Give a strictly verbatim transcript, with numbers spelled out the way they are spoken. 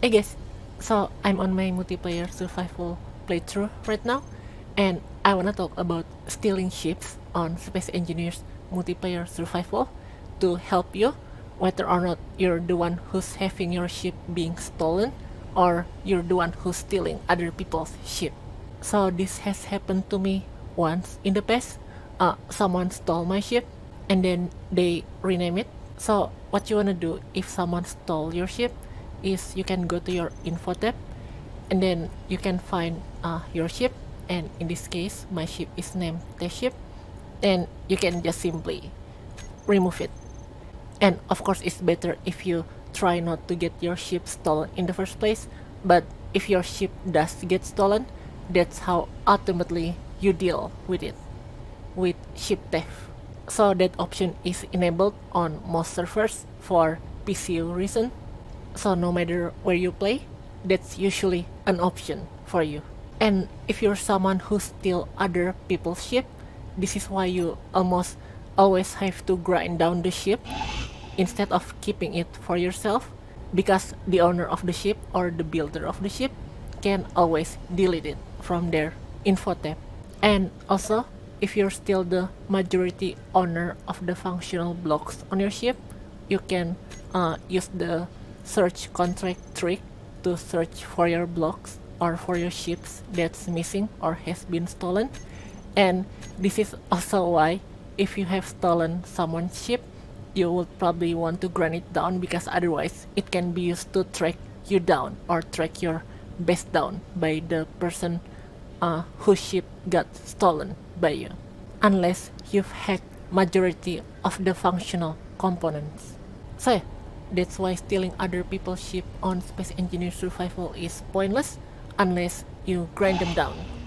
Hey guys, so I'm on my multiplayer survival playthrough right now, and I wanna talk about stealing ships on Space Engineers multiplayer survival to help you whether or not you're the one who's having your ship being stolen or you're the one who's stealing other people's ship. So this has happened to me once in the past. Uh, someone stole my ship and then they rename it. So what you wanna do if someone stole your ship is you can go to your info tab and then you can find uh, your ship, and in this case my ship is named test ship, and you can just simply remove it. And of course it's better if you try not to get your ship stolen in the first place, but if your ship does get stolen, that's how ultimately you deal with it, with ship theft. So that option is enabled on most servers for P C U reason. So no matter where you play, that's usually an option for you. And if you're someone who steals other people's ship, this is why you almost always have to grind down the ship instead of keeping it for yourself, because the owner of the ship or the builder of the ship can always delete it from their info tab. And also, if you're still the majority owner of the functional blocks on your ship, you can uh, use the search contract trick to search for your blocks or for your ships that's missing or has been stolen. And this is also why if you have stolen someone's ship, you would probably want to grind it down, because otherwise it can be used to track you down or track your base down by the person uh, whose ship got stolen by you, unless you've hacked majority of the functional components. So yeah, that's why stealing other people's ship on Space Engineer survival is pointless unless you grind them down.